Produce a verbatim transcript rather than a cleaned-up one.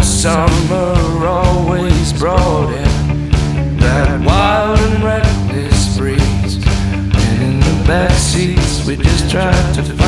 long summer always brought in that wild and reckless breeze. And in the back seats we just tried to